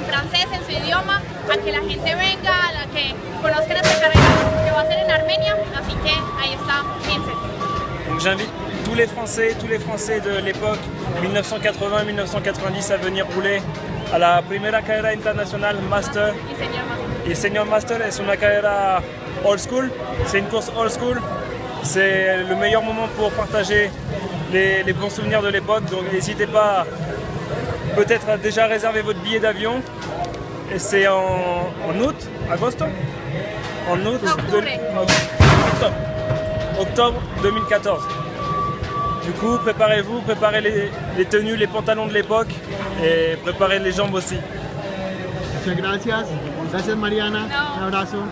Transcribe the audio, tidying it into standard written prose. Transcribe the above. en francés, en su idioma, a que la gente venga, a la que conozcan esta carrera que va a ser en Armenia, así que ahí está Vincent. Donc j'invite tous les Français de l'époque 1980-1990 à venir rouler a la primera carrera internacional Master y Senior Master. Es una carrera old school, c'est une course old school, c'est le meilleur moment pour partager les bons souvenirs de l'époque, donc n'hésitez pas peut-être à déjà réserver votre billet d'avion, et c'est en octobre 2014. Du coup, préparez-vous, préparez les tenues, les pantalons de l'époque et préparez les jambes aussi. Muchas gracias. Gracias Mariana. Un abrazo.